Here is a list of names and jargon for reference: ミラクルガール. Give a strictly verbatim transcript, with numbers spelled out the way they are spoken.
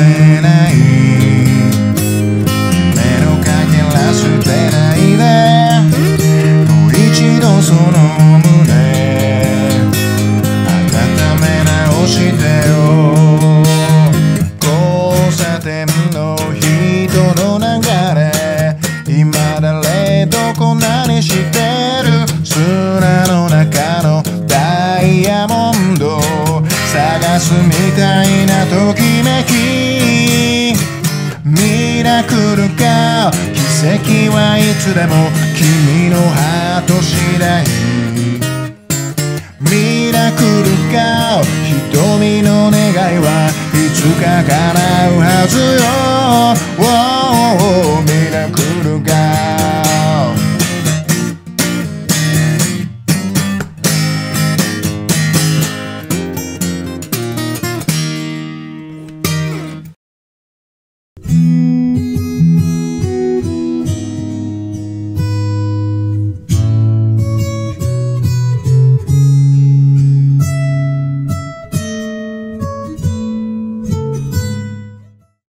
れない目のかけら捨てないでもう一度その胸温め直してよ。交差点の人の流れ今誰どこ何してる砂の中のダイヤモンド探すみたいなときめきミラクルガール奇跡はいつでも君のハート次第ミラクルガール瞳の願いはいつか叶うはずよ。 Oh, oh, oh, ミラクルガール